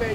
Okay.